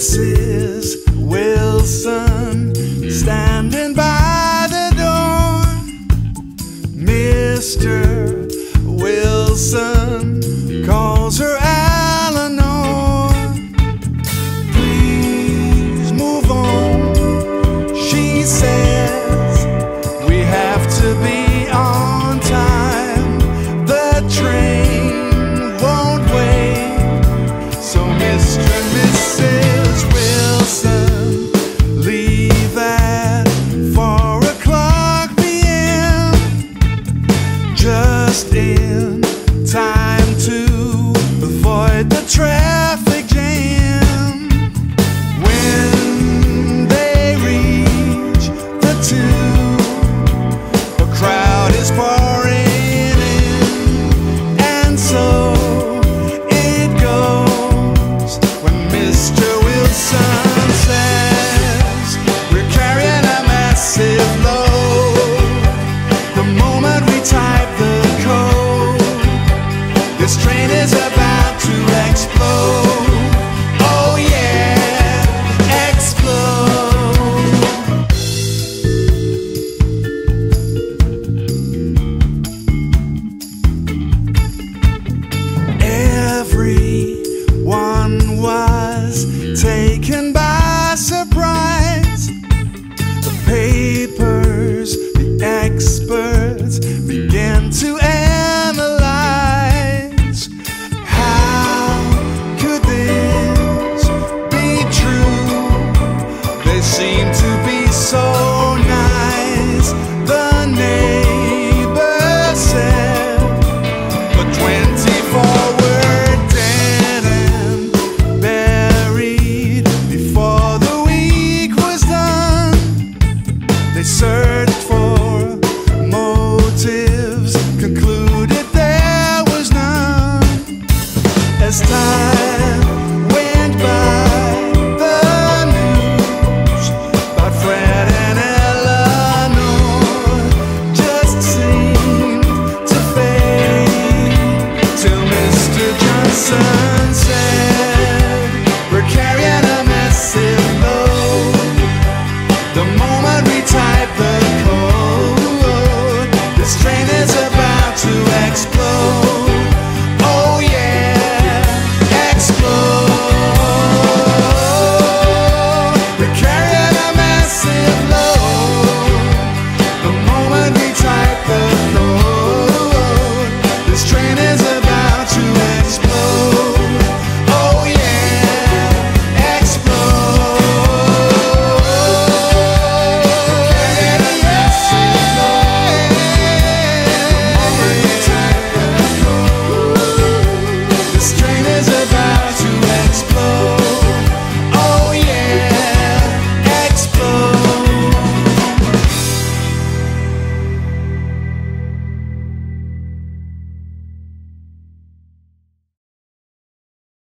nascer.